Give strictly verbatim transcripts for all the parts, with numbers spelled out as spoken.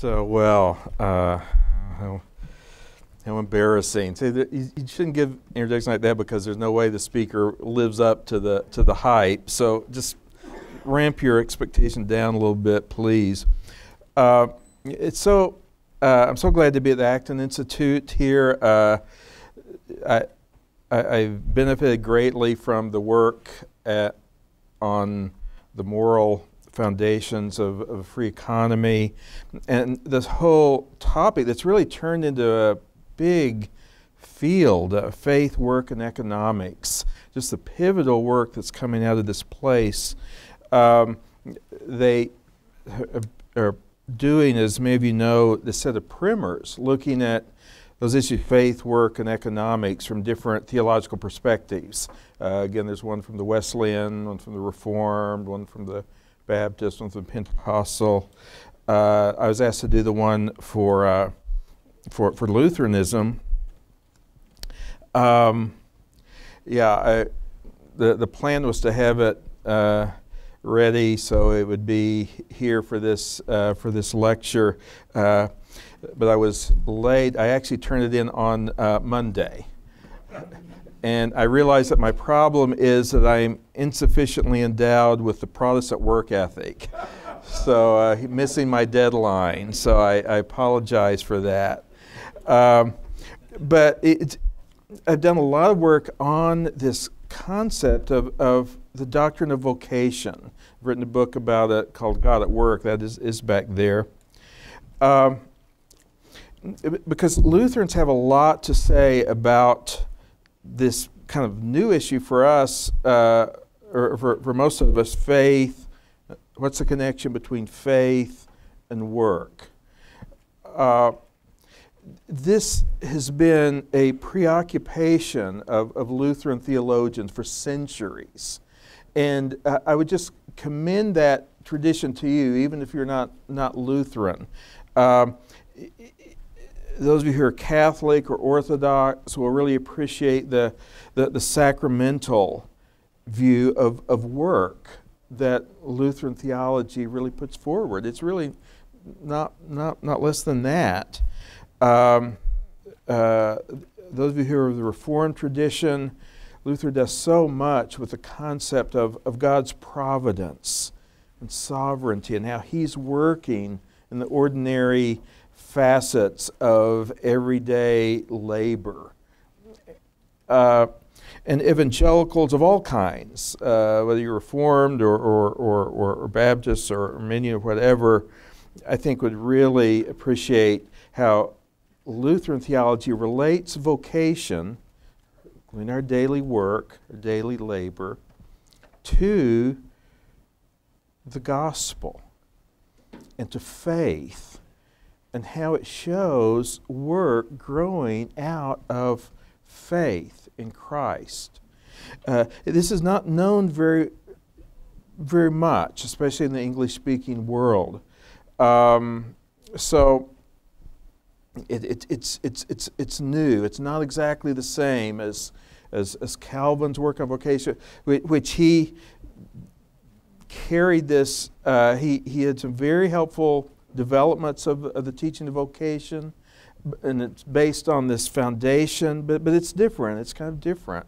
So, well, uh, how, how embarrassing. See, there, you, you shouldn't give interjection like that, because there's no way the speaker lives up to the, to the hype. So just ramp your expectation down a little bit, please. Uh, it's so, uh, I'm so glad to be at the Acton Institute here. Uh, I, I, I've benefited greatly from the work at, on the moral foundations of, of free economy, and this whole topic that's really turned into a big field of faith, work, and economics. Just the pivotal work that's coming out of this place. Um, they are doing, as many of you know, this set of primers looking at those issues, faith, work, and economics from different theological perspectives. Uh, again, there's one from the Wesleyan, one from the Reformed, one from the Baptist, one from the Pentecostal. Uh, I was asked to do the one for uh, for, for Lutheranism. Um, yeah, I, the the plan was to have it uh, ready, so it would be here for this uh, for this lecture. Uh, But I was late. I actually turned it in on uh, Monday. And I realized that my problem is that I'm insufficiently endowed with the Protestant work ethic. So uh, missing my deadline. So I, I apologize for that. Um, but it, I've done a lot of work on this concept of, of the doctrine of vocation. I've written a book about it called God at Work. That is, is back there. Um, Because Lutherans have a lot to say about this kind of new issue for us, uh, or for, for most of us, faith. What's the connection between faith and work? Uh, this has been a preoccupation of, of Lutheran theologians for centuries. And uh, I would just commend that tradition to you, even if you're not, not Lutheran. Um, Those of you who are Catholic or Orthodox will really appreciate the, the, the sacramental view of, of work that Lutheran theology really puts forward. It's really not, not, not less than that. Um, uh, those of you who are of the Reformed tradition, Luther does so much with the concept of, of God's providence and sovereignty, and how he's working in the ordinary facets of everyday labor. Uh, and evangelicals of all kinds, uh, whether you're Reformed or, or, or, or Baptists or Arminian or whatever, I think would really appreciate how Lutheran theology relates vocation, including our daily work, our daily labor, to the gospel and to faith, and how it shows work growing out of faith in Christ. Uh, this is not known very, very much, especially in the English-speaking world. Um, so it, it, it's it's it's it's new. It's not exactly the same as as, as Calvin's work on vocation, which he carried this. Uh, he he had some very helpful developments of, of the teaching of vocation, and it's based on this foundation, but, but it's different. It's kind of different.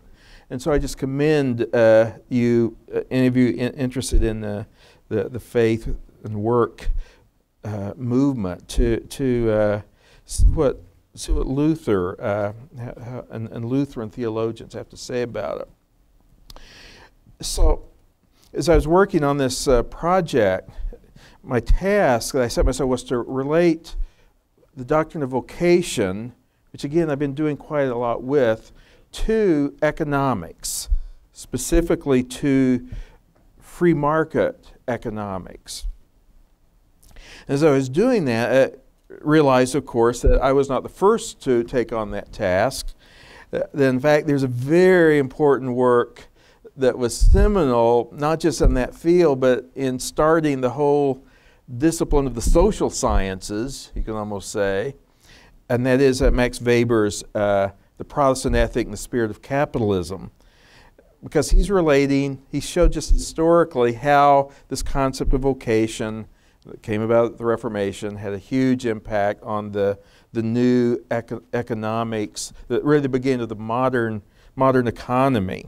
And so I just commend uh, you, uh, any of you in, interested in the, the, the faith and work uh, movement, to, to uh, see, what, see what Luther uh, how, and, and Lutheran theologians have to say about it. So as I was working on this uh, project, my task that I set myself was to relate the doctrine of vocation, which again I've been doing quite a lot with, to economics, specifically to free market economics. As I was doing that, I realized, of course, that I was not the first to take on that task. That in fact, there's a very important work that was seminal, not just in that field, but in starting the whole discipline of the social sciences, you can almost say, and that is uh, Max Weber's uh, The Protestant Ethic and the Spirit of Capitalism, because he's relating, he showed just historically how this concept of vocation, that came about at the Reformation had a huge impact on the, the new eco economics, that really the beginning of the modern, modern economy.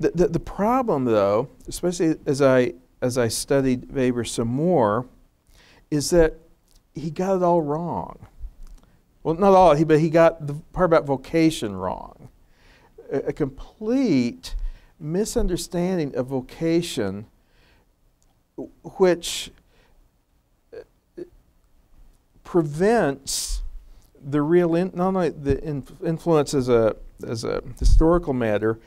The, the, the problem, though, especially as I, as I studied Weber some more, is that he got it all wrong. Well, not all, but he got the part about vocation wrong. A, a complete misunderstanding of vocation, which prevents the real, in, not only the influence as a, as a historical matter,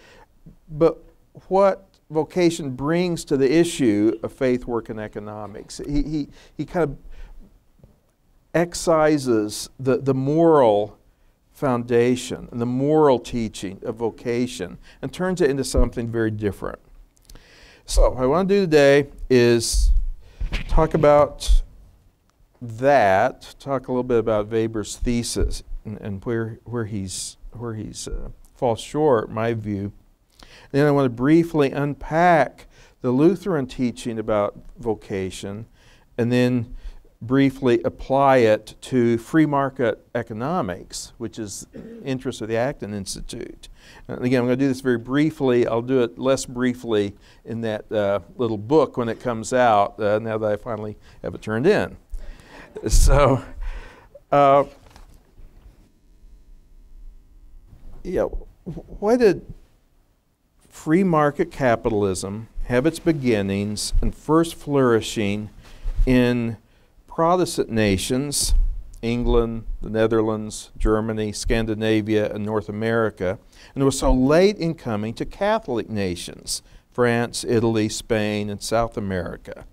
but what vocation brings to the issue of faith, work, and economics. He, he, he kind of excises the, the moral foundation and the moral teaching of vocation and turns it into something very different. So what I want to do today is talk about that, talk a little bit about Weber's thesis and, and where, where he's, where he's uh, falls short, in my view. Then I want to briefly unpack the Lutheran teaching about vocation and then briefly apply it to free market economics, which is the interest of the Acton Institute. And again, I'm going to do this very briefly. I'll do it less briefly in that uh, little book when it comes out, uh, now that I finally have it turned in. So, uh, yeah, why did free market capitalism have its beginnings and first flourishing in Protestant nations, England, the Netherlands, Germany, Scandinavia, and North America, and it was so late in coming to Catholic nations, France, Italy, Spain, and South America?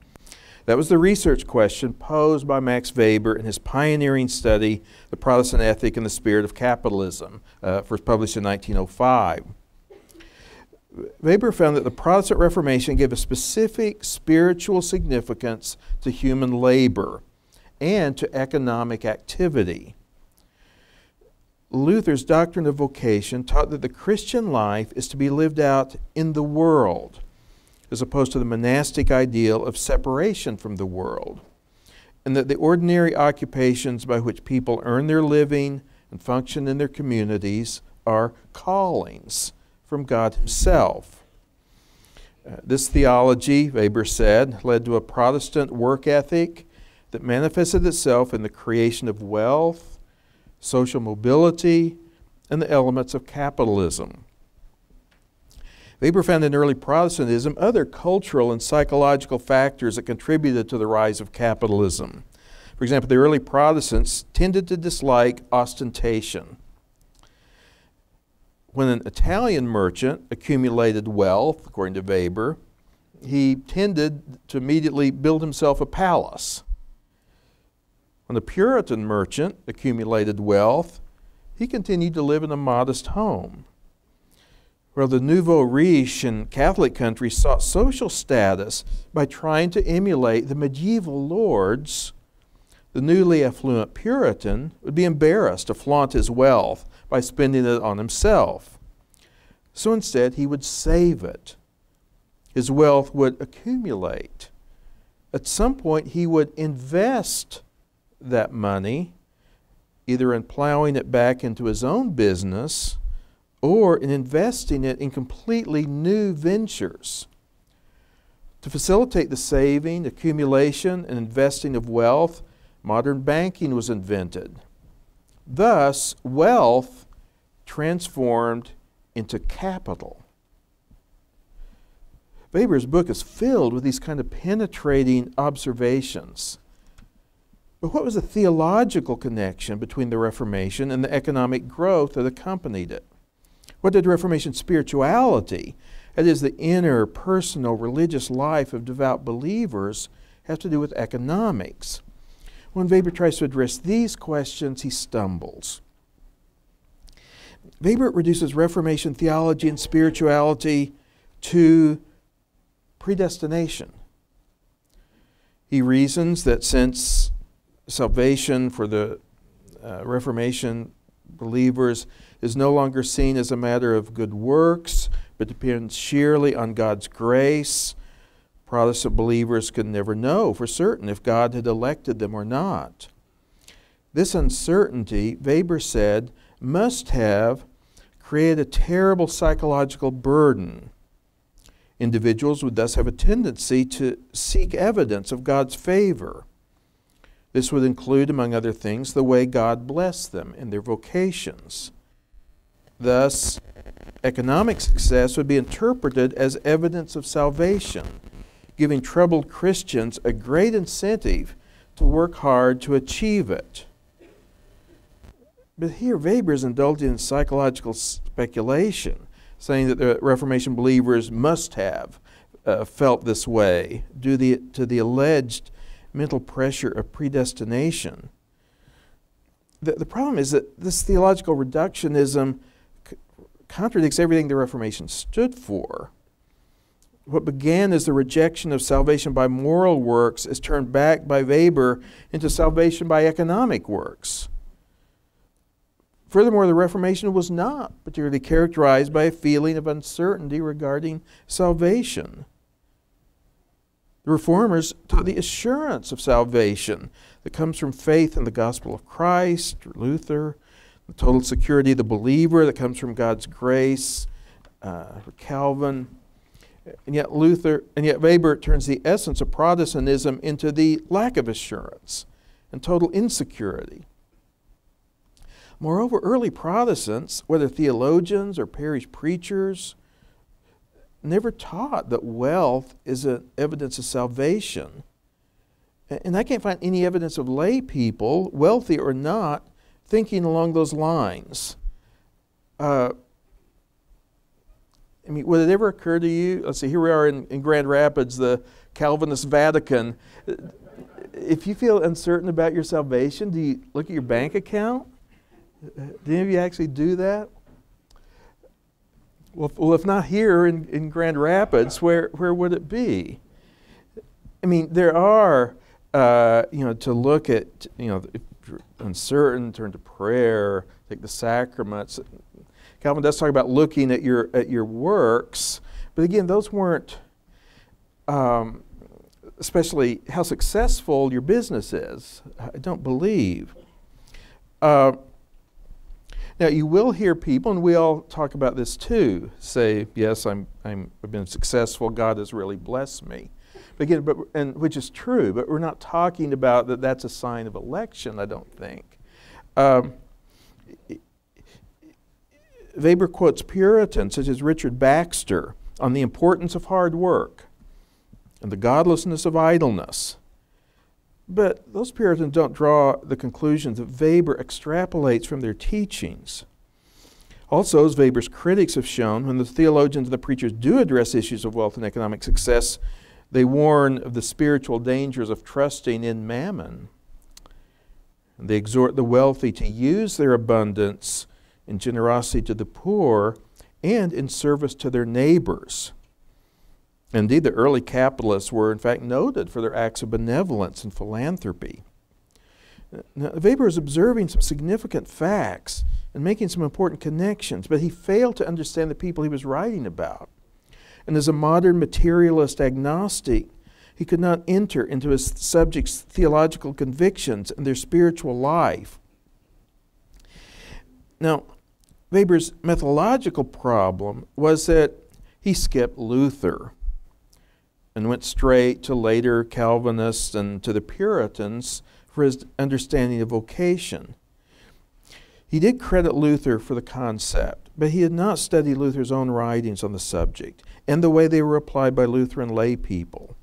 That was the research question posed by Max Weber in his pioneering study, The Protestant Ethic and the Spirit of Capitalism, uh, first published in nineteen oh five. Weber found that the Protestant Reformation gave a specific spiritual significance to human labor and to economic activity. Luther's doctrine of vocation taught that the Christian life is to be lived out in the world, as opposed to the monastic ideal of separation from the world, and that the ordinary occupations by which people earn their living and function in their communities are callings from God himself. Uh, this theology, Weber said, led to a Protestant work ethic that manifested itself in the creation of wealth, social mobility, and the elements of capitalism. Weber found in early Protestantism other cultural and psychological factors that contributed to the rise of capitalism. For example, the early Protestants tended to dislike ostentation. When an Italian merchant accumulated wealth, according to Weber, he tended to immediately build himself a palace. When a Puritan merchant accumulated wealth, he continued to live in a modest home. While the nouveau riche in Catholic countries sought social status by trying to emulate the medieval lords, the newly affluent Puritan would be embarrassed to flaunt his wealth by spending it on himself. So instead, he would save it. His wealth would accumulate. At some point, he would invest that money, either in plowing it back into his own business or in investing it in completely new ventures. To facilitate the saving, accumulation, and investing of wealth, modern banking was invented. Thus, wealth transformed into capital. Weber's book is filled with these kind of penetrating observations. But what was the theological connection between the Reformation and the economic growth that accompanied it? What did Reformation spirituality, that is the inner personal religious life of devout believers, have to do with economics? When Weber tries to address these questions, he stumbles. Weber reduces Reformation theology and spirituality to predestination. He reasons that since salvation for the uh, Reformation believers is no longer seen as a matter of good works, but depends sheerly on God's grace, Protestant believers could never know for certain if God had elected them or not. This uncertainty, Weber said, must have created a terrible psychological burden. Individuals would thus have a tendency to seek evidence of God's favor. This would include, among other things, the way God blessed them and their vocations. Thus, economic success would be interpreted as evidence of salvation, giving troubled Christians a great incentive to work hard to achieve it. But here Weber is indulging in psychological speculation, saying that the Reformation believers must have uh, felt this way due the, to the alleged mental pressure of predestination. The, the problem is that this theological reductionism c contradicts everything the Reformation stood for. What began as the rejection of salvation by moral works is turned back by Weber into salvation by economic works. Furthermore, the Reformation was not particularly characterized by a feeling of uncertainty regarding salvation. The Reformers taught the assurance of salvation that comes from faith in the gospel of Christ, Luther, the total security of the believer that comes from God's grace, uh, Calvin. And yet Luther, and yet Weber turns the essence of Protestantism into the lack of assurance and total insecurity. Moreover, early Protestants, whether theologians or parish preachers, never taught that wealth is an evidence of salvation. And I can't find any evidence of lay people, wealthy or not, thinking along those lines. Uh, I mean, would it ever occur to you, let's see, here we are in, in Grand Rapids, the Calvinist Vatican. If you feel uncertain about your salvation, do you look at your bank account? Do any of you actually do that? Well, if, well, if not here in, in Grand Rapids, where, where would it be? I mean, there are, uh, you know, to look at, you know, if you're uncertain, turn to prayer, take the sacraments. Calvin does talk about looking at your, at your works, but again, those weren't, um, especially how successful your business is, I don't believe. Uh, Now, you will hear people, and we all talk about this too, say, yes, I'm, I'm, I've been successful, God has really blessed me. But again, but, and, which is true, but we're not talking about that that's a sign of election, I don't think. Um, Weber quotes Puritans, such as Richard Baxter, on the importance of hard work and the godlessness of idleness. But those Puritans don't draw the conclusions that Weber extrapolates from their teachings. Also, as Weber's critics have shown, when the theologians and the preachers do address issues of wealth and economic success, they warn of the spiritual dangers of trusting in mammon. They exhort the wealthy to use their abundance in generosity to the poor and in service to their neighbors. Indeed, the early capitalists were, in fact, noted for their acts of benevolence and philanthropy. Now, Weber is observing some significant facts and making some important connections, but he failed to understand the people he was writing about. And as a modern materialist agnostic, he could not enter into his subjects' theological convictions and their spiritual life. Now, Weber's methodological problem was that he skipped Luther and went straight to later Calvinists and to the Puritans for his understanding of vocation. He did credit Luther for the concept, but he had not studied Luther's own writings on the subject and the way they were applied by Lutheran lay people.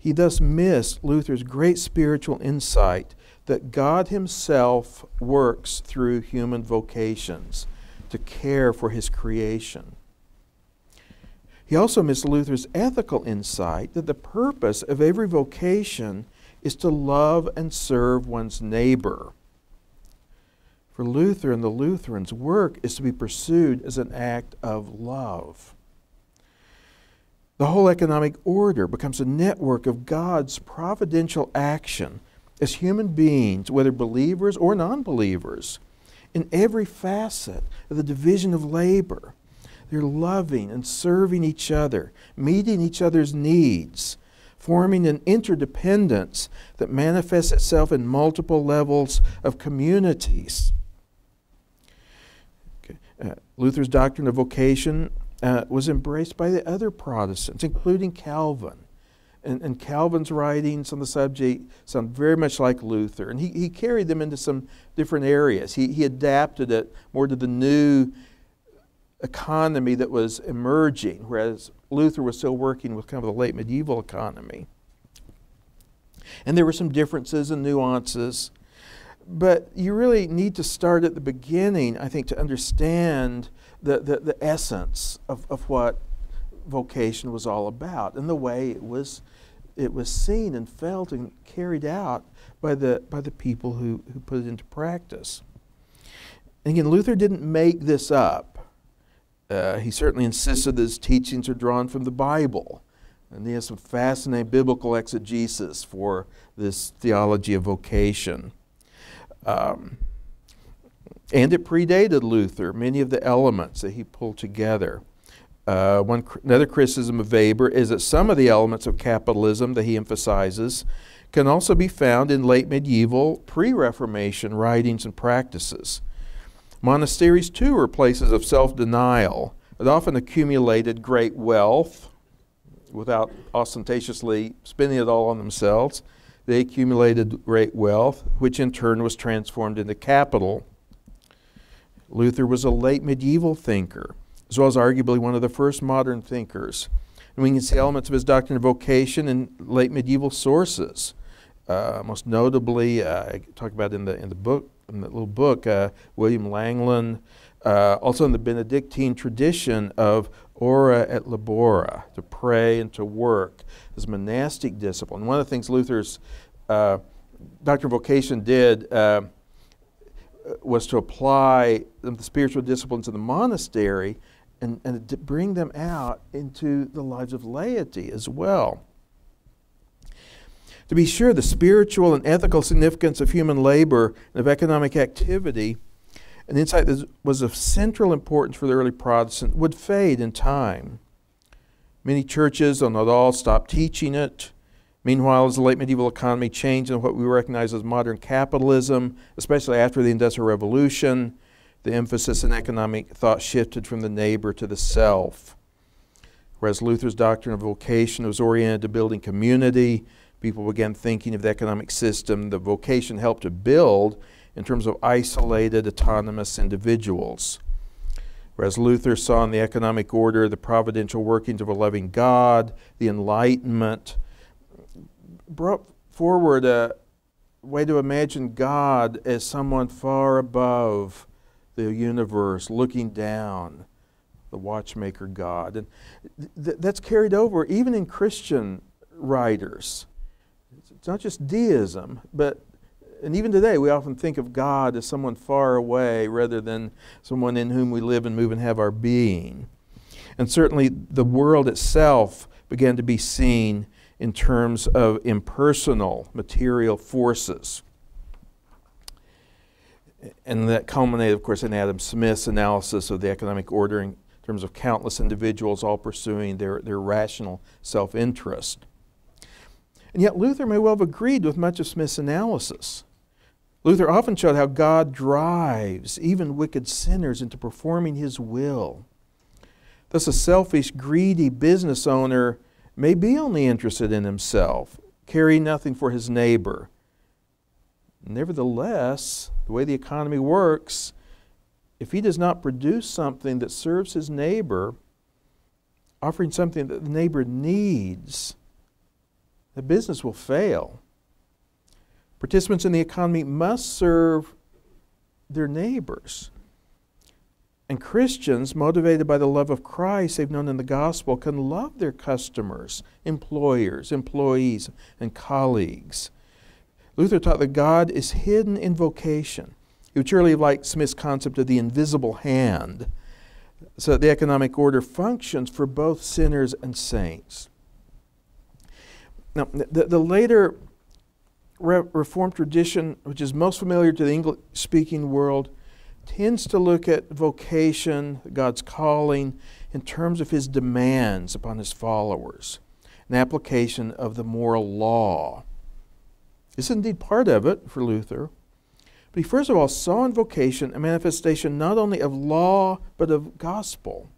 He thus missed Luther's great spiritual insight that God himself works through human vocations to care for his creation. He also missed Luther's ethical insight that the purpose of every vocation is to love and serve one's neighbor. For Luther and the Lutherans, work is to be pursued as an act of love. The whole economic order becomes a network of God's providential action as human beings, whether believers or non-believers, in every facet of the division of labor, They're loving and serving each other, meeting each other's needs, forming an interdependence that manifests itself in multiple levels of communities. Okay. Uh, Luther's doctrine of vocation uh, was embraced by the other Protestants, including Calvin. And, and Calvin's writings on the subject sound very much like Luther. And he, he carried them into some different areas. He, he adapted it more to the new economy that was emerging, whereas Luther was still working with kind of the late medieval economy. And there were some differences and nuances. But you really need to start at the beginning, I think, to understand the, the, the essence of, of what vocation was all about, and the way it was it was seen and felt and carried out by the by the people who, who put it into practice. And again, Luther didn't make this up. Uh, he certainly insisted that his teachings are drawn from the Bible, and he has some fascinating biblical exegesis for this theology of vocation. Um, and it predated Luther, many of the elements that he pulled together. Uh, one, another criticism of Weber is that some of the elements of capitalism that he emphasizes can also be found in late medieval, pre-Reformation writings and practices. Monasteries, too, were places of self-denial that often accumulated great wealth without ostentatiously spending it all on themselves. They accumulated great wealth, which in turn was transformed into capital. Luther was a late medieval thinker, as well as arguably one of the first modern thinkers. And we can see elements of his doctrine of vocation in late medieval sources. Uh, most notably, uh, I talk about in the, in the book, in the little book, uh, William Langland, uh, also in the Benedictine tradition of ora et labora, to pray and to work, as monastic discipline. One of the things Luther's uh, doctrine of vocation did uh, was to apply the spiritual disciplines of the monastery and, and to bring them out into the lives of laity as well. To be sure, the spiritual and ethical significance of human labor and of economic activity, an insight that was of central importance for the early Protestant, would fade in time. Many churches, though not all, stopped teaching it. Meanwhile, as the late medieval economy changed into what we recognize as modern capitalism, especially after the Industrial Revolution, the emphasis in economic thought shifted from the neighbor to the self. Whereas Luther's doctrine of vocation was oriented to building community, people began thinking of the economic system that vocation helped to build in terms of isolated, autonomous individuals. Whereas Luther saw in the economic order the providential workings of a loving God, the Enlightenment, brought forward a way to imagine God as someone far above the universe, looking down, the watchmaker God. And th that's carried over even in Christian writers. It's not just deism, but and even today we often think of God as someone far away rather than someone in whom we live and move and have our being. And certainly the world itself began to be seen in terms of impersonal material forces. And that culminated, of course, in Adam Smith's analysis of the economic order in terms of countless individuals all pursuing their, their rational self-interest. And yet Luther may well have agreed with much of Smith's analysis. Luther often showed how God drives even wicked sinners into performing his will. Thus a selfish, greedy business owner may be only interested in himself, caring nothing for his neighbor. Nevertheless, the way the economy works, if he does not produce something that serves his neighbor, offering something that the neighbor needs, the business will fail. Participants in the economy must serve their neighbors. And Christians, motivated by the love of Christ they've known in the gospel, can love their customers, employers, employees, and colleagues. Luther taught that God is hidden in vocation. He would surely like Smith's concept of the invisible hand, so that the economic order functions for both sinners and saints. Now, the, the later Reformed tradition, which is most familiar to the English-speaking world, tends to look at vocation, God's calling, in terms of his demands upon his followers, an application of the moral law. It's indeed part of it for Luther, but he first of all saw in vocation a manifestation not only of law, but of gospel.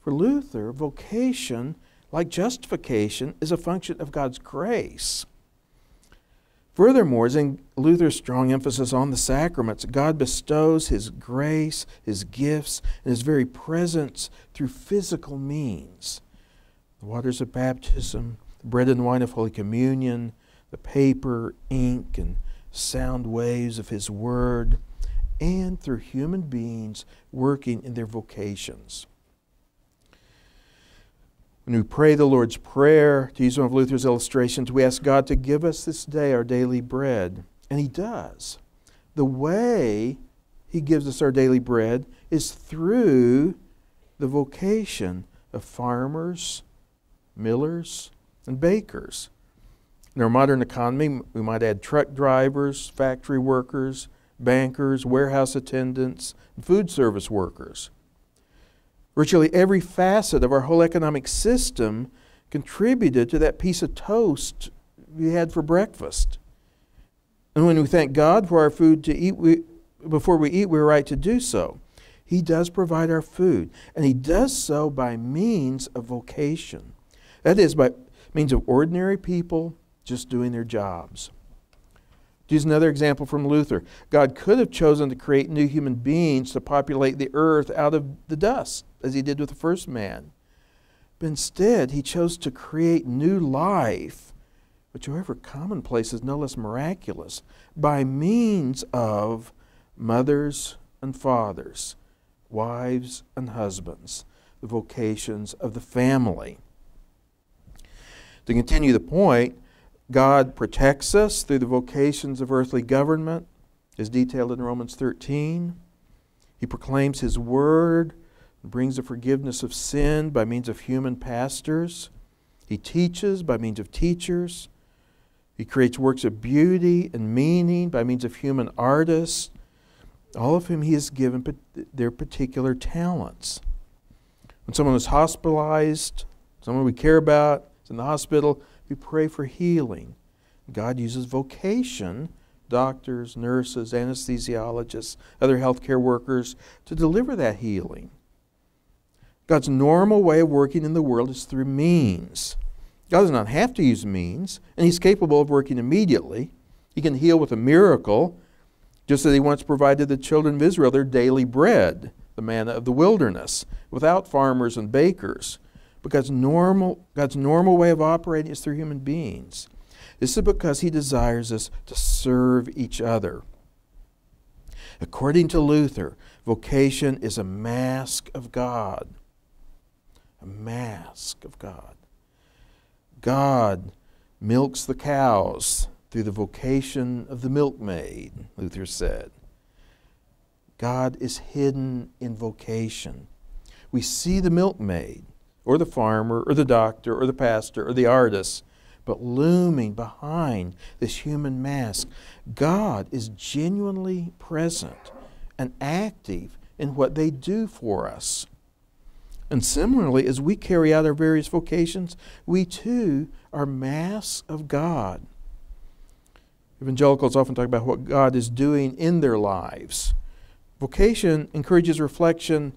For Luther, vocation, like justification, is a function of God's grace. Furthermore, as in Luther's strong emphasis on the sacraments, God bestows his grace, his gifts, and his very presence through physical means. The waters of baptism, the bread and wine of Holy Communion, the paper, ink, and sound waves of his word, and through human beings working in their vocations. When we pray the Lord's Prayer, to use one of Luther's illustrations, we ask God to give us this day our daily bread. And he does. The way he gives us our daily bread is through the vocation of farmers, millers, and bakers. In our modern economy, we might add truck drivers, factory workers, bankers, warehouse attendants, and food service workers. Virtually every facet of our whole economic system contributed to that piece of toast we had for breakfast. And when we thank God for our food to eat, we, before we eat, we're right to do so. He does provide our food, and he does so by means of vocation. That is, by means of ordinary people just doing their jobs. To use another example from Luther, God could have chosen to create new human beings to populate the earth out of the dust, as he did with the first man. But instead, he chose to create new life, which, however commonplace, is no less miraculous, by means of mothers and fathers, wives and husbands, the vocations of the family. To continue the point, God protects us through the vocations of earthly government, as detailed in Romans thirteen. He proclaims his word, brings the forgiveness of sin by means of human pastors. He teaches by means of teachers. He creates works of beauty and meaning by means of human artists, all of whom he has given their particular talents. When someone is hospitalized, someone we care about is in the hospital, we pray for healing. God uses vocation, doctors, nurses, anesthesiologists, other healthcare workers, to deliver that healing. God's normal way of working in the world is through means. God does not have to use means, and he's capable of working immediately. He can heal with a miracle, just as he once provided the children of Israel their daily bread, the manna of the wilderness, without farmers and bakers. But God's normal, God's normal way of operating is through human beings. This is because he desires us to serve each other. According to Luther, vocation is a mask of God. A mask of God. God milks the cows through the vocation of the milkmaid, Luther said. God is hidden in vocation. We see the milkmaid, or the farmer, or the doctor, or the pastor, or the artist, but looming behind this human mask, God is genuinely present and active in what they do for us. And similarly, as we carry out our various vocations, we too are masks of God. Evangelicals often talk about what God is doing in their lives. Vocation encourages reflection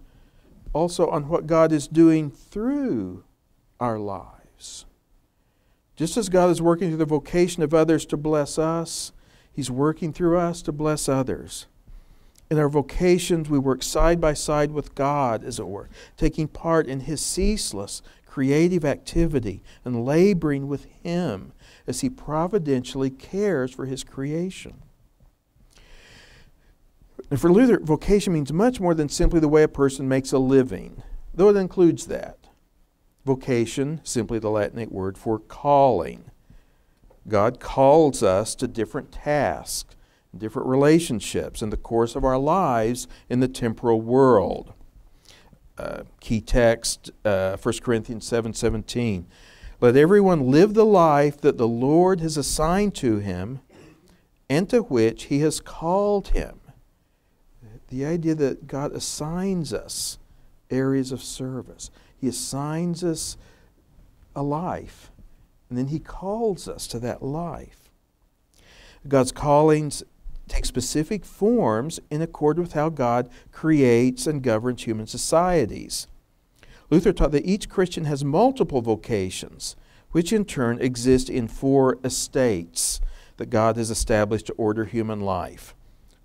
also on what God is doing through our lives. Just as God is working through the vocation of others to bless us, he's working through us to bless others. In our vocations, we work side by side with God, as it were, taking part in his ceaseless creative activity and laboring with him as he providentially cares for his creation. And for Luther, vocation means much more than simply the way a person makes a living, though it includes that. Vocation, simply the Latinate word for calling. God calls us to different tasks, different relationships in the course of our lives in the temporal world. Uh, key text, uh, First Corinthians seven seventeen. Let everyone live the life that the Lord has assigned to him and to which he has called him. the idea that God assigns us areas of service. He assigns us a life, and then he calls us to that life. God's callings take specific forms in accord with how God creates and governs human societies. Luther taught that each Christian has multiple vocations, which in turn exist in four estates that God has established to order human life: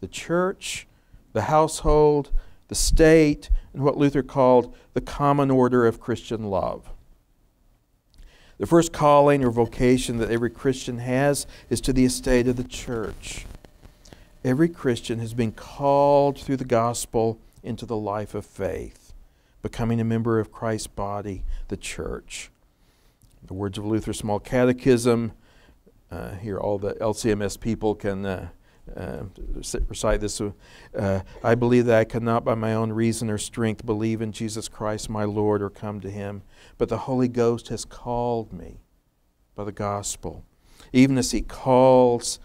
the church, the household, the state, and what Luther called the common order of Christian love. The first calling or vocation that every Christian has is to the estate of the church. Every Christian has been called through the gospel into the life of faith, becoming a member of Christ's body, the church. In the words of Luther's Small Catechism, uh, here all the L C M S people can uh, Uh, recite this. Uh, I believe that I cannot by my own reason or strength believe in Jesus Christ my Lord or come to him, but the Holy Ghost has called me by the gospel. Even as he calls,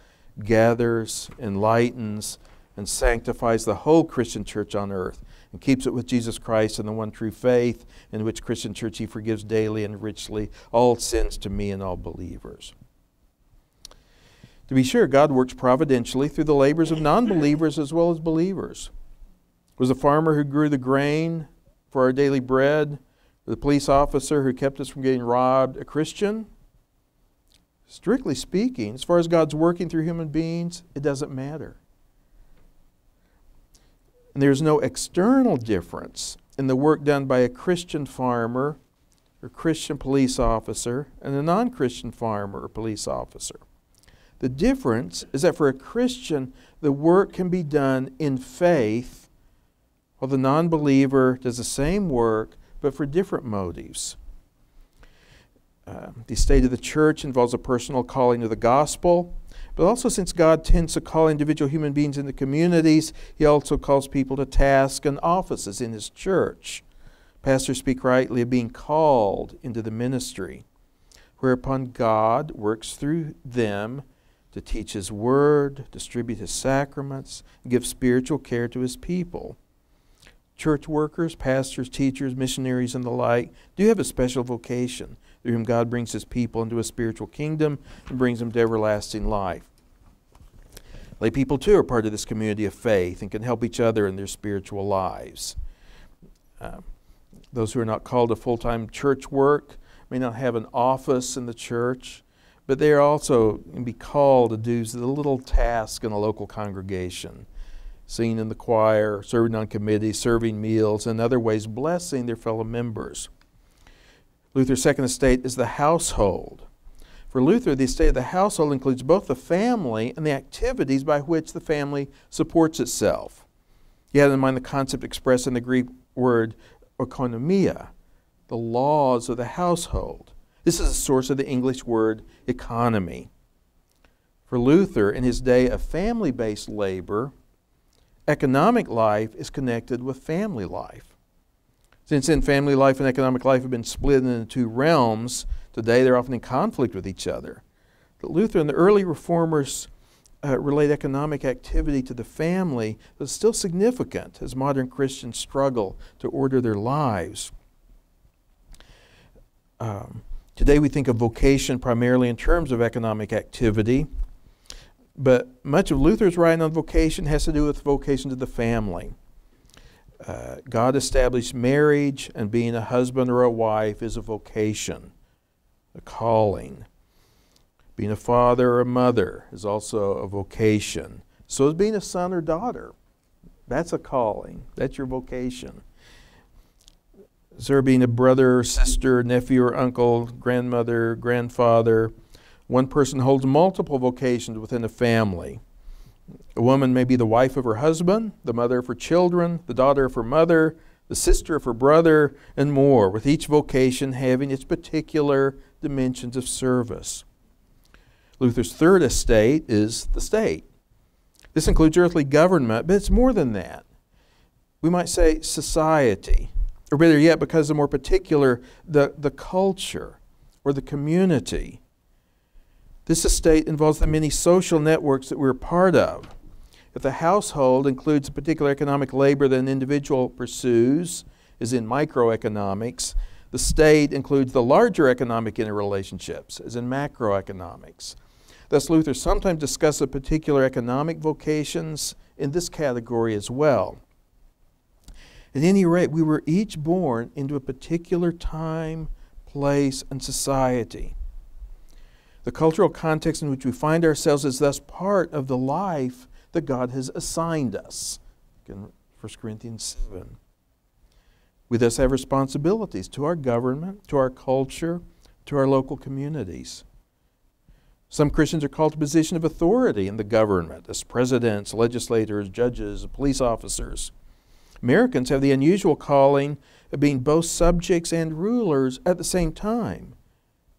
gathers, enlightens, and sanctifies the whole Christian church on earth and keeps it with Jesus Christ and the one true faith, in which Christian church he forgives daily and richly all sins to me and all believers. To be sure, God works providentially through the labors of non-believers as well as believers. It was the farmer who grew the grain for our daily bread, the police officer who kept us from getting robbed, a Christian? Strictly speaking, as far as God's working through human beings, it doesn't matter. And there's no external difference in the work done by a Christian farmer or Christian police officer and a non-Christian farmer or police officer. The difference is that for a Christian, the work can be done in faith, while the non-believer does the same work, but for different motives. Uh, the state of the church involves a personal calling to the gospel, but also since God tends to call individual human beings into communities, he also calls people to tasks and offices in his church. Pastors speak rightly of being called into the ministry, whereupon God works through them to teach his word, distribute his sacraments, and give spiritual care to his people. Church workers, pastors, teachers, missionaries, and the like do have a special vocation through whom God brings his people into a spiritual kingdom and brings them to everlasting life. Lay people, too, are part of this community of faith and can help each other in their spiritual lives. Uh, those who are not called to full-time church work may not have an office in the church, but they are also can be called to do the little task in a local congregation, singing in the choir, serving on committees, serving meals, and other ways blessing their fellow members. Luther's second estate is the household. For Luther, the estate of the household includes both the family and the activities by which the family supports itself. He had in mind the concept expressed in the Greek word oikonomia, the laws of the household. This is a source of the English word economy. For Luther, in his day of family-based labor, economic life is connected with family life. Since then, family life and economic life have been split into two realms. Today, they're often in conflict with each other. But Luther and the early reformers uh, relate economic activity to the family, but it's still significant as modern Christians struggle to order their lives. Um, Today we think of vocation primarily in terms of economic activity, but much of Luther's writing on vocation has to do with vocation to the family. Uh, God established marriage, and being a husband or a wife is a vocation, a calling. Being a father or a mother is also a vocation. So is being a son or daughter. That's a calling. That's your vocation. So being a brother, or sister, nephew, or uncle, grandmother, grandfather. One person holds multiple vocations within a family. A woman may be the wife of her husband, the mother of her children, the daughter of her mother, the sister of her brother, and more, with each vocation having its particular dimensions of service. Luther's third estate is the state. This includes earthly government, but it's more than that. We might say society. Or better yet, because the more particular, the, the culture or the community. This estate involves the many social networks that we're part of. If the household includes a particular economic labor that an individual pursues, as in microeconomics, the state includes the larger economic interrelationships, as in macroeconomics. Thus, Luther sometimes discusses particular economic vocations in this category as well. At any rate, we were each born into a particular time, place, and society. The cultural context in which we find ourselves is thus part of the life that God has assigned us. Again, First Corinthians seven. We thus have responsibilities to our government, to our culture, to our local communities. Some Christians are called to a position of authority in the government, as presidents, legislators, judges, police officers. Americans have the unusual calling of being both subjects and rulers at the same time.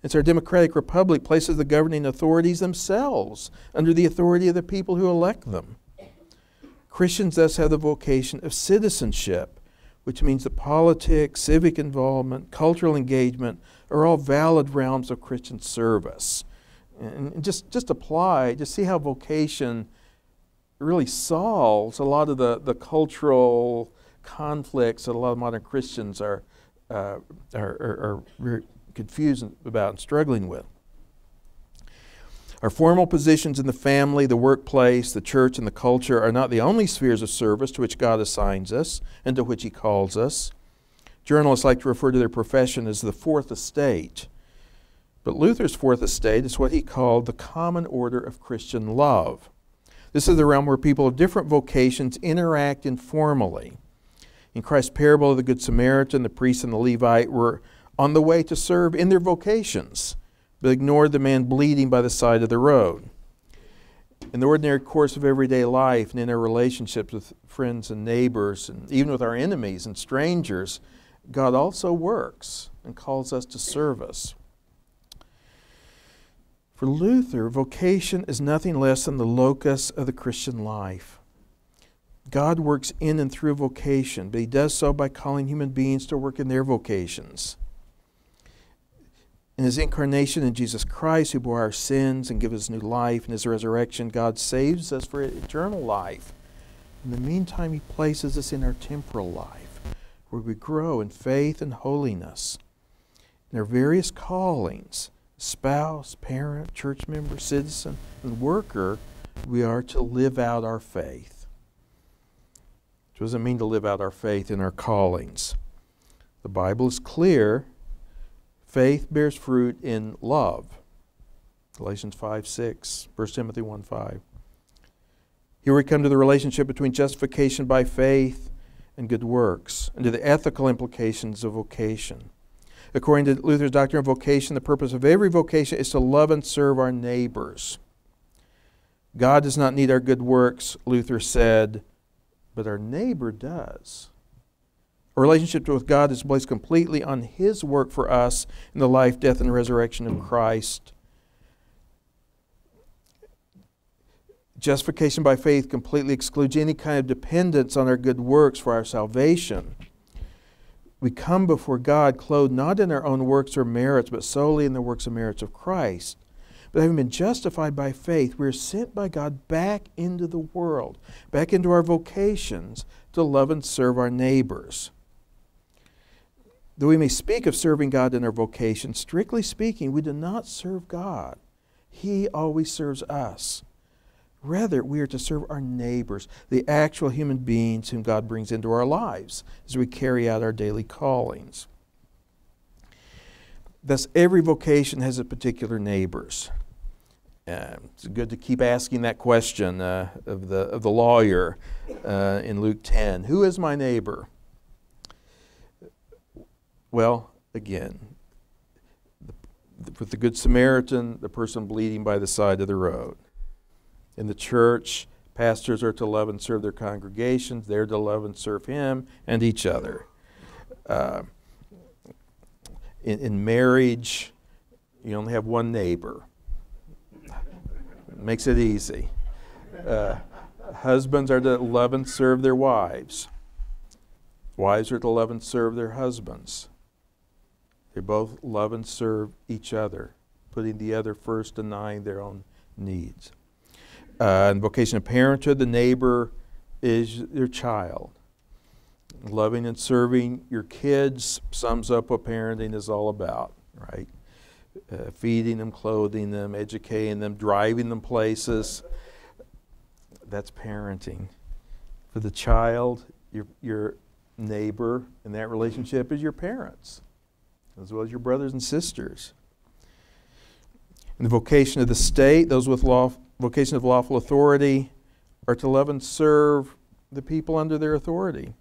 It's our democratic republic places the governing authorities themselves under the authority of the people who elect them. Christians thus have the vocation of citizenship, which means that politics, civic involvement, cultural engagement are all valid realms of Christian service. And just, just apply, just see how vocation really solves a lot of the, the cultural conflicts that a lot of modern Christians are, uh, are, are, are confused about and struggling with. Our formal positions in the family, the workplace, the church, and the culture are not the only spheres of service to which God assigns us and to which He calls us. Journalists like to refer to their profession as the fourth estate. But Luther's fourth estate is what he called the common order of Christian love. This is the realm where people of different vocations interact informally. In Christ's parable of the Good Samaritan, the priest and the Levite were on the way to serve in their vocations, but ignored the man bleeding by the side of the road. In the ordinary course of everyday life and in our relationships with friends and neighbors, and even with our enemies and strangers, God also works and calls us to service. For Luther, vocation is nothing less than the locus of the Christian life. God works in and through vocation, but He does so by calling human beings to work in their vocations. In His incarnation in Jesus Christ, who bore our sins and gave us new life, in His resurrection, God saves us for eternal life. In the meantime, He places us in our temporal life, where we grow in faith and holiness. In our various callings, spouse, parent, church member, citizen, and worker, we are to live out our faith. What does it mean to live out our faith in our callings? The Bible is clear. Faith bears fruit in love. Galatians five six, First Timothy one five. Here we come to the relationship between justification by faith and good works, and to the ethical implications of vocation. According to Luther's doctrine of vocation, the purpose of every vocation is to love and serve our neighbors. God does not need our good works, Luther said, but our neighbor does. Our relationship with God is placed completely on His work for us in the life, death, and resurrection of Christ. Justification by faith completely excludes any kind of dependence on our good works for our salvation. We come before God clothed not in our own works or merits, but solely in the works and merits of Christ. But having been justified by faith, we are sent by God back into the world, back into our vocations to love and serve our neighbors. Though we may speak of serving God in our vocation, strictly speaking, we do not serve God. He always serves us. Rather, we are to serve our neighbors, the actual human beings whom God brings into our lives as we carry out our daily callings. Thus, every vocation has a particular neighbors. Uh, it's good to keep asking that question uh, of, the, of the lawyer uh, in Luke ten. Who is my neighbor? Well, again, with the Good Samaritan, the person bleeding by the side of the road. In the church, pastors are to love and serve their congregations. They're to love and serve him and each other. Uh, in, in marriage, you only have one neighbor. Makes it easy. Uh, husbands are to love and serve their wives. Wives are to love and serve their husbands. They both love and serve each other, putting the other first, denying their own needs. Uh, and vocation of parent to the neighbor is your child. Loving and serving your kids sums up what parenting is all about, right? Uh, feeding them, clothing them, educating them, driving them places. That's parenting. For the child, your, your neighbor in that relationship is your parents, as well as your brothers and sisters. And the vocation of the state, those with law, vocation of lawful authority, are to love and serve the people under their authority.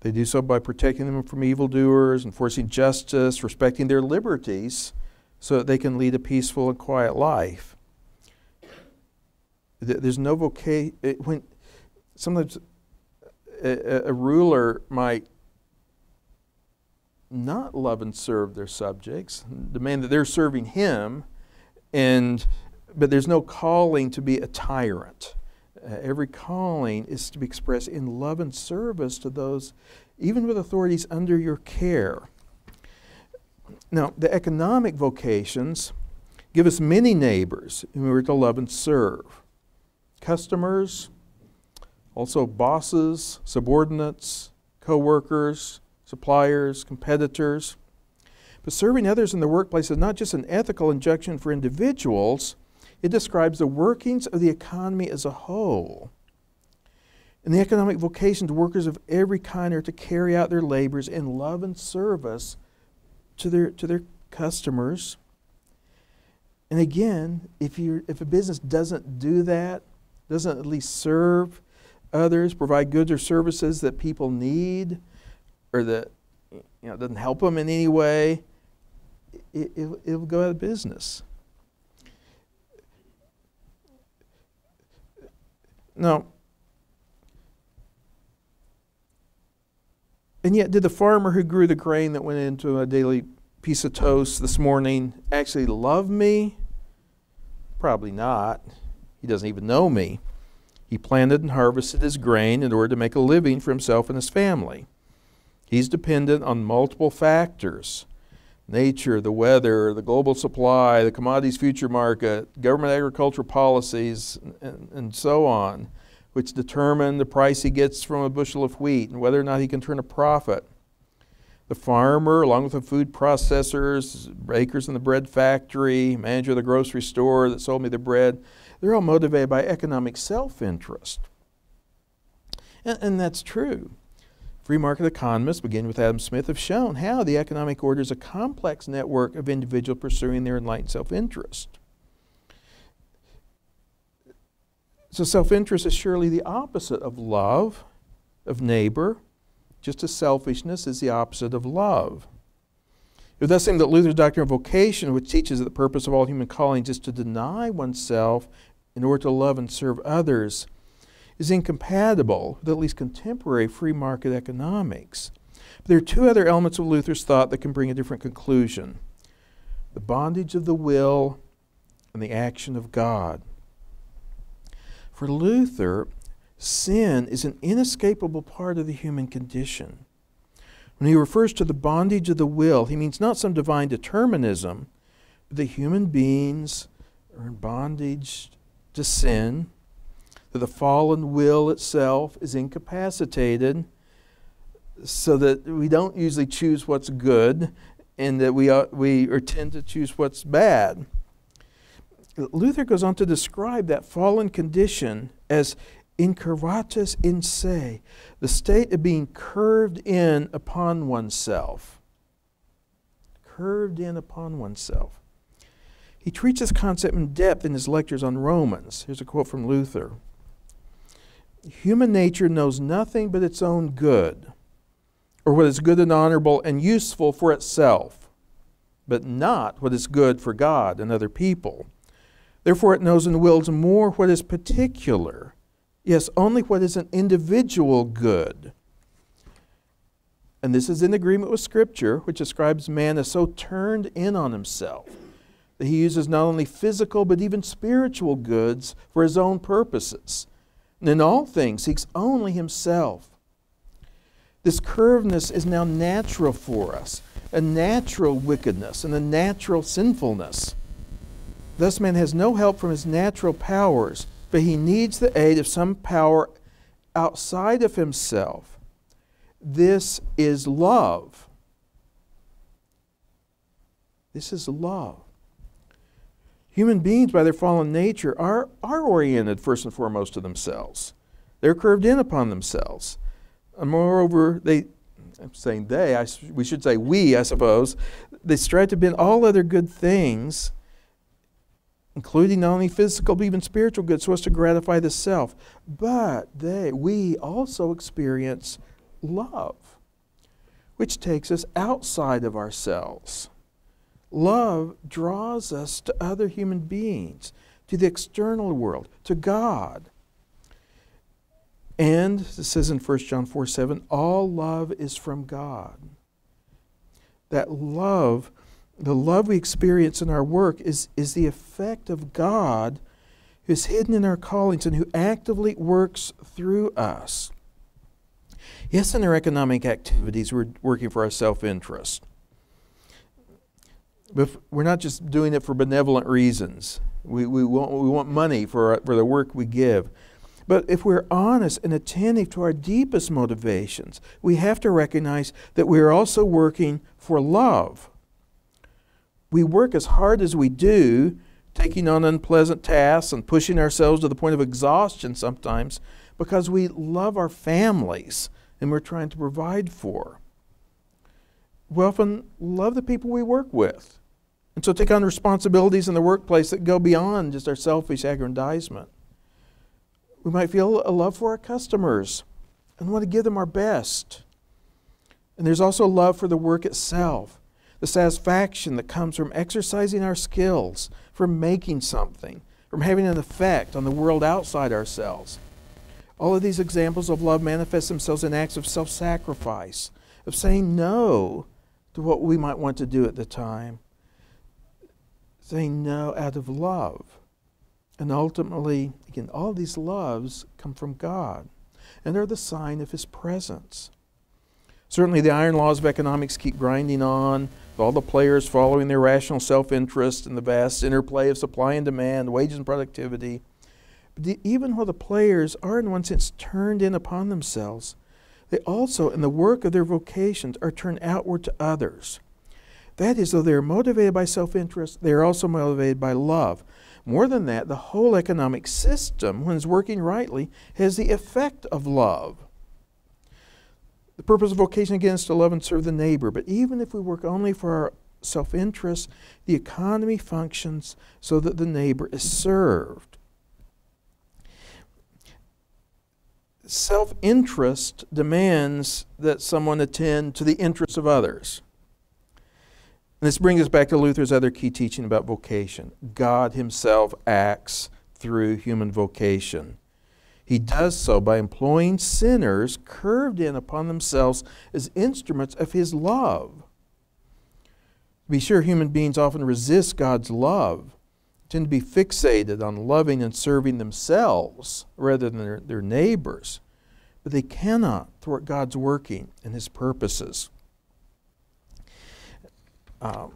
They do so by protecting them from evildoers, enforcing justice, respecting their liberties so that they can lead a peaceful and quiet life. There's no vocation. When sometimes a, a ruler might not love and serve their subjects, demand that they're serving him, and but there's no calling to be a tyrant. Uh, every calling is to be expressed in love and service to those, even with authorities under your care. Now, the economic vocations give us many neighbors whom we are to love and serve. Customers, also bosses, subordinates, co-workers, suppliers, competitors. But serving others in the workplace is not just an ethical injunction for individuals. It describes the workings of the economy as a whole. In the economic vocations, workers of every kind are to carry out their labors in love and service to their, to their customers. And again, if, you're, if a business doesn't do that, doesn't at least serve others, provide goods or services that people need, or that you know, doesn't help them in any way, it, it, it'll go out of business. Now, and yet did the farmer who grew the grain that went into a daily piece of toast this morning actually love me? Probably not. He doesn't even know me. He planted and harvested his grain in order to make a living for himself and his family. He's dependent on multiple factors: nature, the weather, the global supply, the commodities future market, government agricultural policies, and, and so on, which determine the price he gets from a bushel of wheat and whether or not he can turn a profit. The farmer, along with the food processors, bakers in the bread factory, manager of the grocery store that sold me the bread, they're all motivated by economic self-interest. And, and that's true. Free market economists, beginning with Adam Smith, have shown how the economic order is a complex network of individuals pursuing their enlightened self-interest. So self-interest is surely the opposite of love, of neighbor, just as selfishness is the opposite of love. It would thus seem that Luther's doctrine of vocation, which teaches that the purpose of all human callings is to deny oneself in order to love and serve others, is incompatible with at least contemporary free market economics. But there are two other elements of Luther's thought that can bring a different conclusion: the bondage of the will and the action of God. For Luther, sin is an inescapable part of the human condition. When he refers to the bondage of the will, he means not some divine determinism, but that human beings are in bondage to sin, that the fallen will itself is incapacitated, so that we don't usually choose what's good, and that we are, we are tend to choose what's bad. Luther goes on to describe that fallen condition as incurvatus in se, the state of being curved in upon oneself. Curved in upon oneself. He treats this concept in depth in his lectures on Romans. Here's a quote from Luther. "Human nature knows nothing but its own good, or what is good and honorable and useful for itself, but not what is good for God and other people. Therefore it knows and wills more what is particular, yes, only what is an individual good." And this is in agreement with Scripture, which describes man as so turned in on himself that he uses not only physical but even spiritual goods for his own purposes, and in all things seeks only himself. This curvedness is now natural for us, a natural wickedness and a natural sinfulness. Thus man has no help from his natural powers, but he needs the aid of some power outside of himself. This is love. This is love. Human beings, by their fallen nature, are, are oriented first and foremost to themselves. They're curved in upon themselves. And moreover, they, I'm saying they, I, we should say we, I suppose, they strive to bend all other good things, including not only physical but even spiritual goods, so as to gratify the self. But they, we also experience love, which takes us outside of ourselves. Love draws us to other human beings, to the external world, to God. And it says in First John four seven, all love is from God. That love, the love we experience in our work is, is the effect of God who is hidden in our callings and who actively works through us. Yes, in our economic activities, we're working for our self-interest. But we're not just doing it for benevolent reasons. We, we, want, we want money for, for the work we give. But if we're honest and attentive to our deepest motivations, we have to recognize that we're also working for love. We work as hard as we do, taking on unpleasant tasks and pushing ourselves to the point of exhaustion sometimes, because we love our families and we're trying to provide for. We often love the people we work with, and so take on responsibilities in the workplace that go beyond just our selfish aggrandizement. We might feel a love for our customers and want to give them our best. And there's also love for the work itself, the satisfaction that comes from exercising our skills, from making something, from having an effect on the world outside ourselves. All of these examples of love manifest themselves in acts of self-sacrifice, of saying no to what we might want to do at the time, saying no out of love. And ultimately, again, all these loves come from God and are the sign of His presence. Certainly the iron laws of economics keep grinding on, with all the players following their rational self-interest and the vast interplay of supply and demand, wages and productivity. But the, even while the players are in one sense turned in upon themselves, they also, in the work of their vocations, are turned outward to others. That is, though they are motivated by self-interest, they are also motivated by love. More than that, the whole economic system, when it's working rightly, has the effect of love. The purpose of vocation, again, is to love and serve the neighbor. But even if we work only for our self-interest, the economy functions so that the neighbor is served. Self-interest demands that someone attend to the interests of others. And this brings us back to Luther's other key teaching about vocation. God Himself acts through human vocation. He does so by employing sinners curved in upon themselves as instruments of His love. To be sure, human beings often resist God's love, tend to be fixated on loving and serving themselves rather than their, their neighbors, but they cannot thwart God's working and His purposes. Um,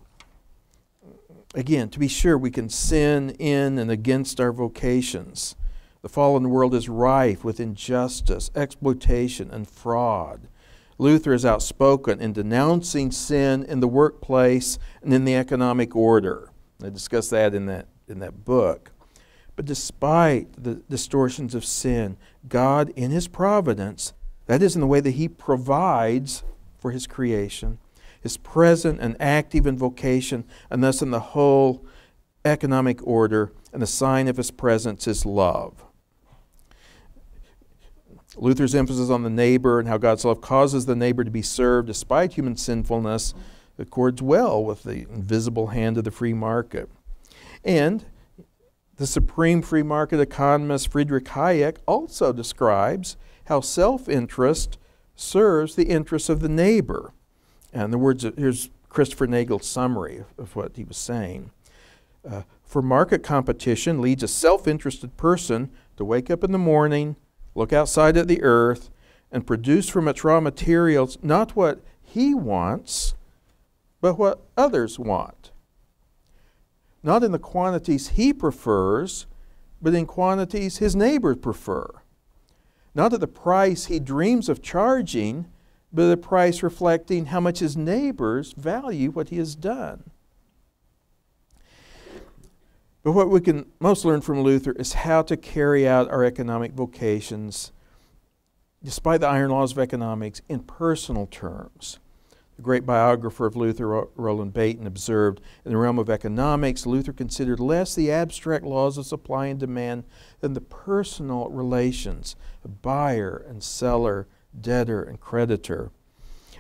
again, to be sure, we can sin in and against our vocations. The fallen world is rife with injustice, exploitation, and fraud. Luther is outspoken in denouncing sin in the workplace and in the economic order. I discuss that in that, in that book. But despite the distortions of sin, God in His providence, that is in the way that He provides for His creation, is present and active in vocation, and thus in the whole economic order, and the sign of His presence is love. Luther's emphasis on the neighbor and how God's love causes the neighbor to be served despite human sinfulness accords well with the invisible hand of the free market. And the supreme free market economist Friedrich Hayek also describes how self-interest serves the interests of the neighbor. And the words of, here's Christopher Nagel's summary of what he was saying. Uh, For market competition leads a self-interested person to wake up in the morning, look outside at the earth, and produce from its raw materials not what he wants, but what others want. not in the quantities he prefers, but in quantities his neighbors prefer. Not at the price he dreams of charging, but at the price reflecting how much his neighbors value what he has done. But what we can most learn from Luther is how to carry out our economic vocations, despite the iron laws of economics, in personal terms. The great biographer of Luther, Roland Bainton, observed, in the realm of economics, Luther considered less the abstract laws of supply and demand than the personal relations of buyer and seller, debtor and creditor.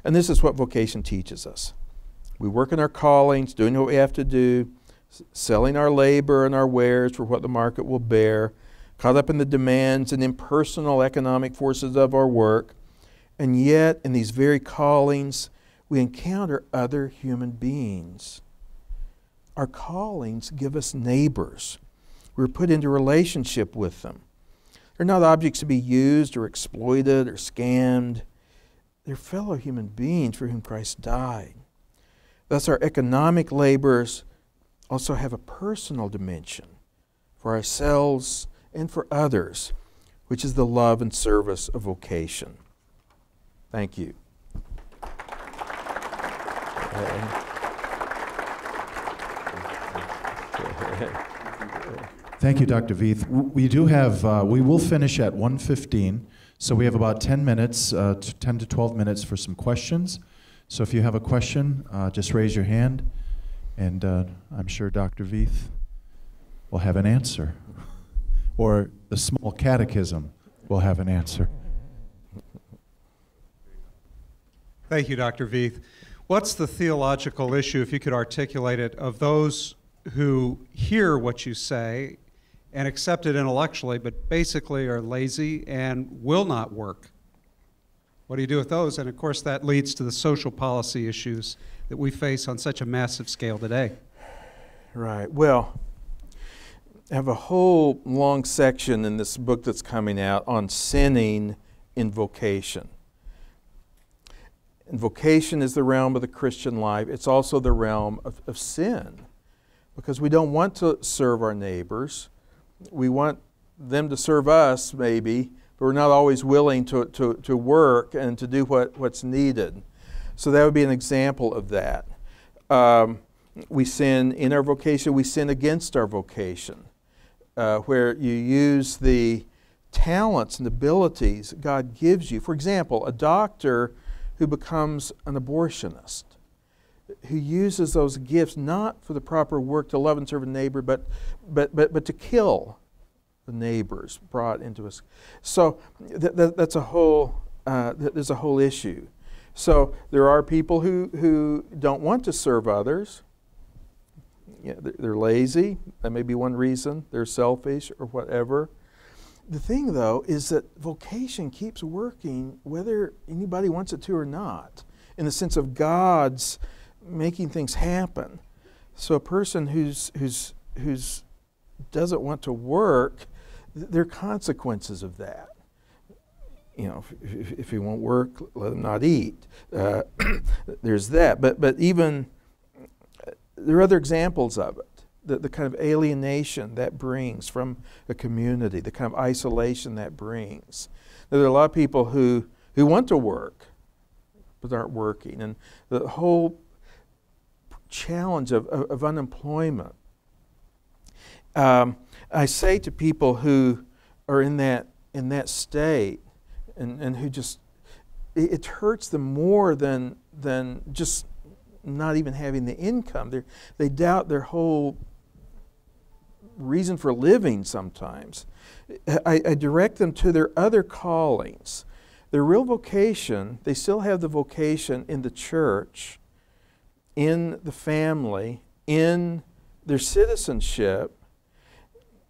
And this is what vocation teaches us. We work in our callings, doing what we have to do, selling our labor and our wares for what the market will bear, caught up in the demands and impersonal economic forces of our work. And yet, in these very callings, we encounter other human beings. Our callings give us neighbors. We're put into relationship with them. They're not objects to be used or exploited or scammed. They're fellow human beings for whom Christ died. Thus, our economic labors also have a personal dimension for ourselves and for others, which is the love and service of vocation. Thank you. Thank you, Doctor Vieth. We do have, uh, we will finish at one fifteen, so we have about ten minutes, uh, ten to twelve minutes for some questions. So if you have a question, uh, just raise your hand, and uh, I'm sure Doctor Vieth will have an answer. Or the small catechism will have an answer. Thank you, Doctor Vieth. What's the theological issue, if you could articulate it, of those who hear what you say and accept it intellectually, but basically are lazy and will not work? What do you do with those? And of course, that leads to the social policy issues that we face on such a massive scale today. Right. Well, I have a whole long section in this book that's coming out on sinning in vocation. And vocation is the realm of the Christian life. It's also the realm of, of sin, because we don't want to serve our neighbors. We want them to serve us, maybe, but we're not always willing to, to, to work and to do what, what's needed. So that would be an example of that. Um, we sin in our vocation. We sin against our vocation, uh, where you use the talents and abilities God gives you. For example, a doctor who becomes an abortionist, who uses those gifts not for the proper work to love and serve a neighbor, but, but, but, but to kill the neighbors brought into us. So th th that's a whole, uh, th there's a whole issue. So there are people who, who don't want to serve others. Yeah, they're lazy. That may be one reason. They're selfish or whatever. The thing, though, is that vocation keeps working whether anybody wants it to or not, in the sense of God's making things happen. So a person who's, who's, who's doesn't want to work, th there are consequences of that. You know, if, if, if he won't work, let him not eat. Uh, there's that. But, but even there are other examples of it. The, the kind of alienation that brings from a community, the kind of isolation that brings. Now, there are a lot of people who, who want to work but aren't working. And the whole challenge of, of, of unemployment. Um, I say to people who are in that, in that state and, and who just, it, it hurts them more than, than just not even having the income. They're, they doubt their whole reason for living sometimes. I, I direct them to their other callings. Their real vocation, they still have the vocation in the church, in the family, in their citizenship,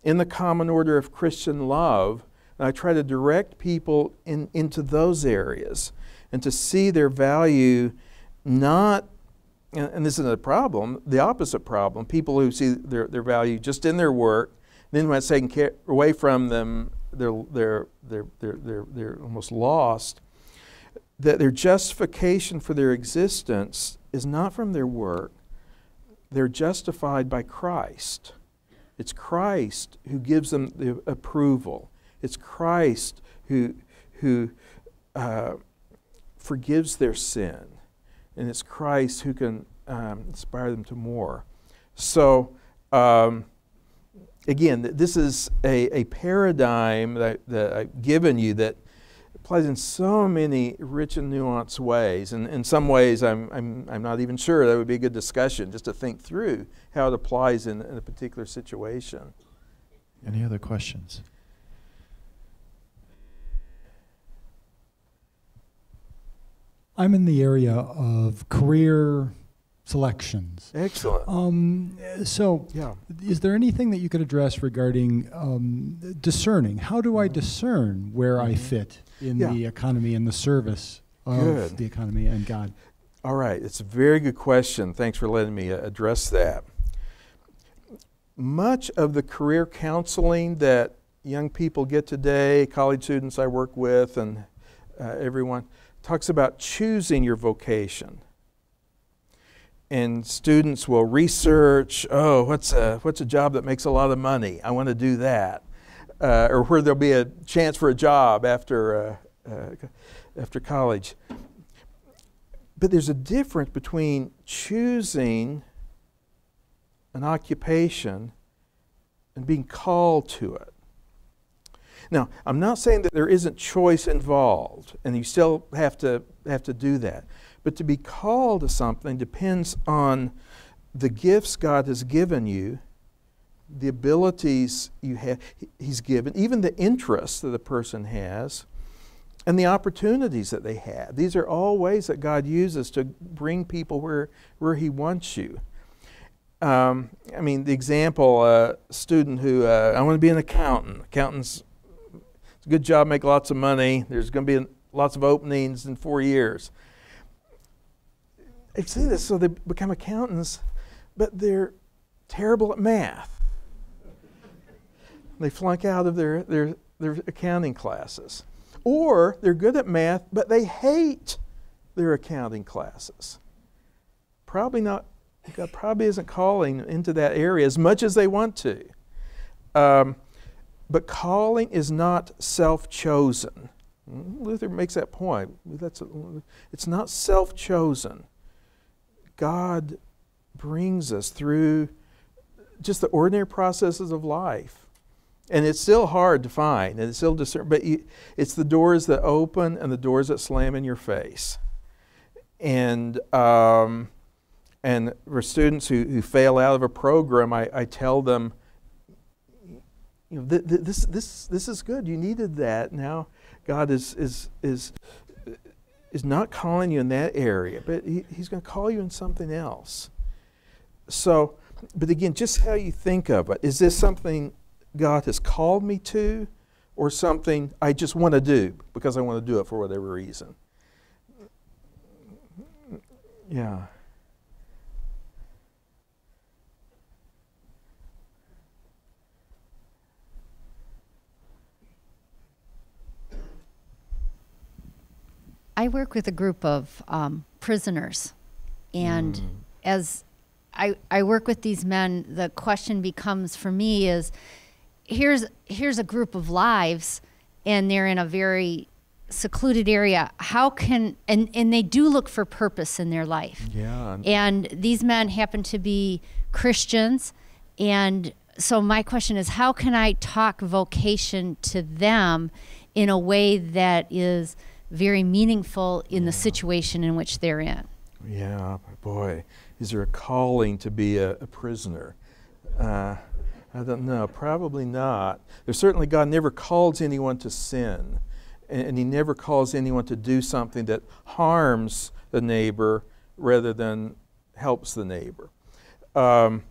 in the common order of Christian love. And I try to direct people in, into those areas and to see their value not, and, and this is the problem, the opposite problem, people who see their, their value just in their work, then when it's taken care, away from them, they're, they're, they're, they're, they're, they're almost lost, that their justification for their existence is not from their work, They're justified by Christ. It's Christ who gives them the approval. It's Christ who, who uh, forgives their sin. And it's Christ who can um, inspire them to more. So, um, again, th this is a, a paradigm that, that I've given you that applies in so many rich and nuanced ways. And in some ways, I'm, I'm, I'm not even sure that would be a good discussion, just to think through how it applies in, in a particular situation. Any other questions? I'm in the area of career selections. Excellent. Um, so yeah. Is there anything that you could address regarding um, discerning? How do I discern where mm-hmm. I fit in yeah. the economy and the service of good. the economy and God? All right, it's a very good question. Thanks for letting me uh, address that. Much of the career counseling that young people get today, college students I work with and uh, everyone, talks about choosing your vocation. And students will research, oh, what's a, what's a job that makes a lot of money? I want to do that. Uh, or where there'll be a chance for a job after, uh, uh, after college. But there's a difference between choosing an occupation and being called to it. Now, I'm not saying that there isn't choice involved, and you still have to, have to do that. But to be called to something depends on the gifts God has given you, the abilities you have, He's given, even the interests that the person has, and the opportunities that they have. These are all ways that God uses to bring people where, where He wants you. Um, I mean, the example, uh, student who, uh, I want to be an accountant. Accountants, it's a good job, make lots of money. There's going to be lots of openings in four years. I see this, so they become accountants, but they're terrible at math. They flunk out of their, their, their accounting classes. Or they're good at math, but they hate their accounting classes. Probably not, God probably isn't calling into that area as much as they want to. Um, but calling is not self-chosen. Luther makes that point. That's a, it's not self-chosen. God brings us through just the ordinary processes of life. And it's still hard to find, and it's still discern, but you, it's the doors that open and the doors that slam in your face. And, um, and for students who, who fail out of a program, I, I tell them, you know, th th this, this, this is good. You needed that. Now God is, is, is, is not calling you in that area, but he, He's going to call you in something else. So, but again, just how you think of it. Is this something God has called me to, or something I just want to do because I want to do it for whatever reason? Yeah. I work with a group of um, prisoners, and mm. as I, I work with these men, the question becomes for me is, Here's, here's a group of lives, and they're in a very secluded area. How can, and, and they do look for purpose in their life. Yeah. And these men happen to be Christians. And so my question is, how can I talk vocation to them in a way that is very meaningful in yeah. the situation in which they're in? Yeah, boy, is there a calling to be a, a prisoner? Uh, I don't know, probably not. There's certainly, God never calls anyone to sin, and, and He never calls anyone to do something that harms the neighbor rather than helps the neighbor. Um,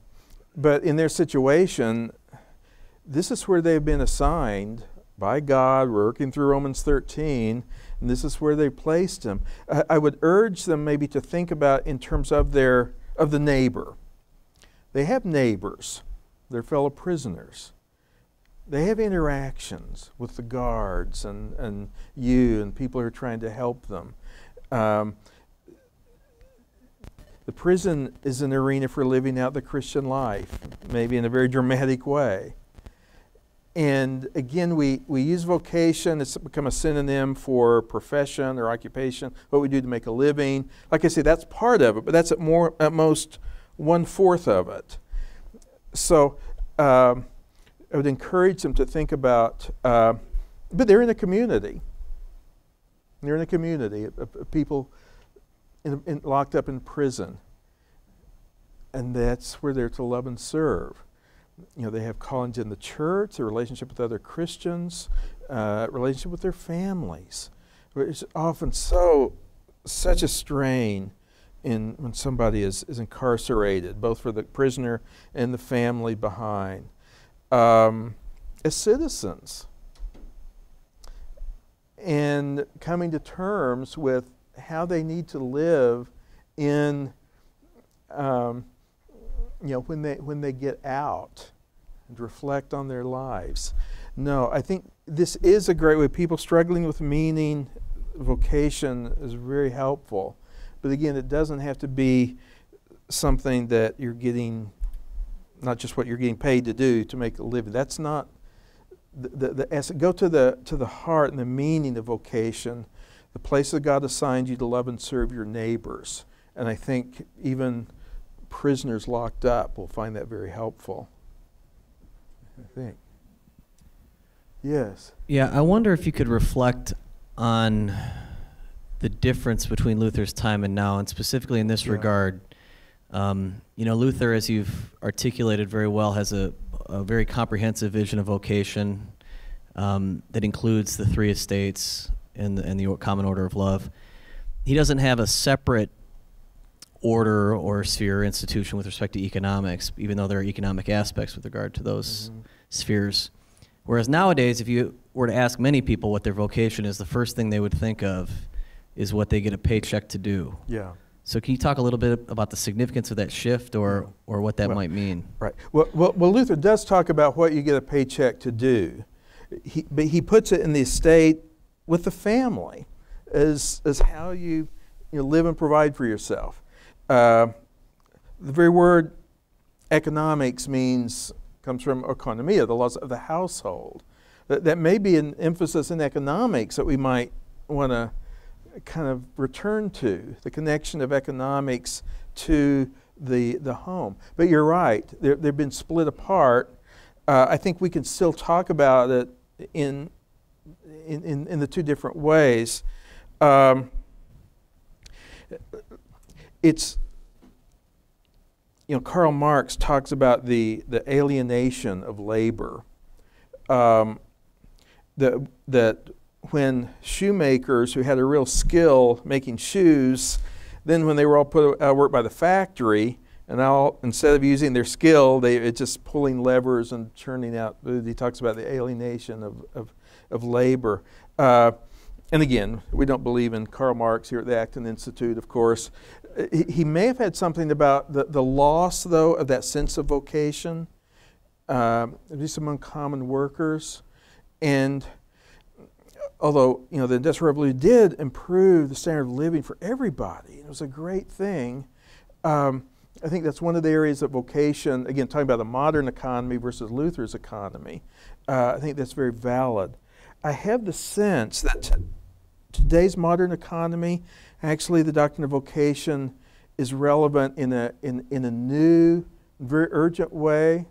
but in their situation, this is where they've been assigned by God. We're working through Romans thirteen, and this is where they placed Him. I, I would urge them maybe to think about in terms of their, of the neighbor. They have neighbors, their fellow prisoners. They have interactions with the guards and, and you and people who are trying to help them. Um, The prison is an arena for living out the Christian life, maybe in a very dramatic way. And again, we, we use vocation. It's become a synonym for profession or occupation, what we do to make a living. Like I say, that's part of it, but that's at, more, at most one-fourth of it. So um, I would encourage them to think about, uh, but they're in a community. They're in a community of, of people in, in, locked up in prison. And that's where they're to love and serve. You know, they have callings in the church, their relationship with other Christians, uh, relationship with their families. It's often so, such a strain in when somebody is, is incarcerated, both for the prisoner and the family behind. Um, as citizens, and coming to terms with how they need to live in um, you know, when they, when they get out and reflect on their lives. No, I think this is a great way. People struggling with meaning, vocation is very helpful. But again, it doesn't have to be something that you're getting, not just what you're getting paid to do to make a living. That's not, the, the, the, go to the, to the heart and the meaning of vocation, the place that God assigned you to love and serve your neighbors. And I think even prisoners locked up will find that very helpful, I think. Yes. Yeah, I wonder if you could reflect on the difference between Luther's time and now, and specifically in this yeah. regard. Um, you know, Luther, as you've articulated very well, has a, a very comprehensive vision of vocation um, that includes the three estates and the, and the common order of love. He doesn't have a separate order or sphere or institution with respect to economics, even though there are economic aspects with regard to those mm-hmm. spheres. Whereas nowadays, if you were to ask many people what their vocation is, the first thing they would think of is what they get a paycheck to do. Yeah. So can you talk a little bit about the significance of that shift, or, or what that well, might mean? Right. Well, well, well, Luther does talk about what you get a paycheck to do. He, but he puts it in the estate with the family as, as how you, you know, live and provide for yourself. Uh, the very word economics means, comes from economia, the laws of the household. That, that may be an emphasis in economics that we might want to kind of return to, the connection of economics to the, the home. But you're right, they're, they've been split apart. Uh, I think we can still talk about it in, in, in, in the two different ways. Um, It's, you know, Karl Marx talks about the, the alienation of labor. Um, the, that when shoemakers who had a real skill making shoes, then when they were all put out of work by the factory, and all, instead of using their skill, they, it's just pulling levers and churning out. He talks about the alienation of, of, of labor. Uh, and again, we don't believe in Karl Marx here at the Acton Institute, of course. He may have had something about the, the loss, though, of that sense of vocation, um, at least among common workers. And although, you know, the Industrial Revolution did improve the standard of living for everybody, it was a great thing. Um, I think that's one of the areas of vocation, again, talking about the modern economy versus Luther's economy. Uh, I think that's very valid. I have the sense that today's modern economy, actually the doctrine of vocation is relevant in a, in, in a new, very urgent way,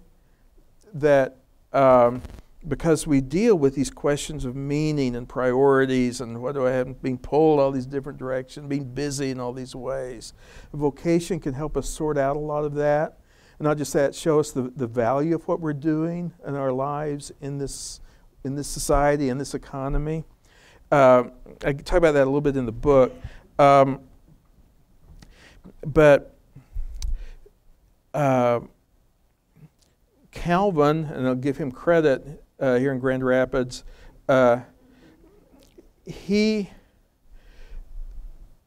that um, because we deal with these questions of meaning and priorities and what do I have, being pulled all these different directions, being busy in all these ways. Vocation can help us sort out a lot of that, and not just that, show us the, the value of what we're doing in our lives in this, in this society, in this economy. Uh, I talk about that a little bit in the book, um, but uh, Calvin, and I'll give him credit uh, here in Grand Rapids, uh, he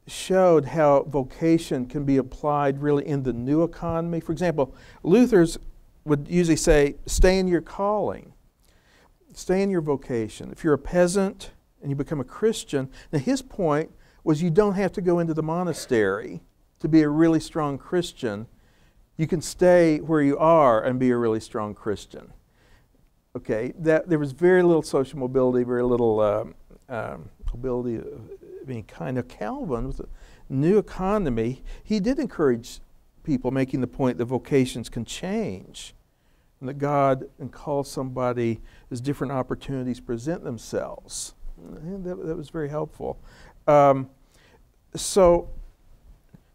showed how vocation can be applied really in the new economy. For example, Luther's would usually say, stay in your calling, stay in your vocation. If you're a peasant, and you become a Christian. Now his point was you don't have to go into the monastery to be a really strong Christian. You can stay where you are and be a really strong Christian. Okay, that, there was very little social mobility, very little um, um, mobility of any kind. Of Calvin, with a new economy, he did encourage people, making the point that vocations can change, and that God can call somebody as different opportunities present themselves. And that, that was very helpful. Um, so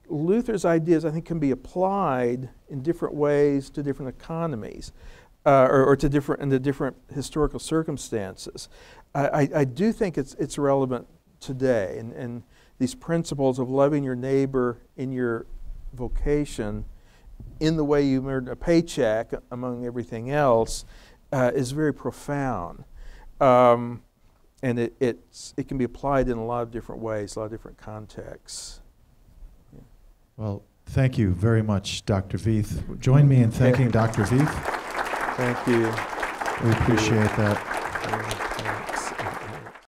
Luther's ideas, I think, can be applied in different ways to different economies, uh, or, or to different in the different historical circumstances. I, I, I do think it's it's relevant today, and, and these principles of loving your neighbor in your vocation, in the way you earn a paycheck, among everything else, uh, is very profound, um, and it it's, it can be applied in a lot of different ways, a lot of different contexts. Yeah. Well, thank you very much, Doctor Vieth. Join me in thanking Doctor Vieth. Thank you. We appreciate that.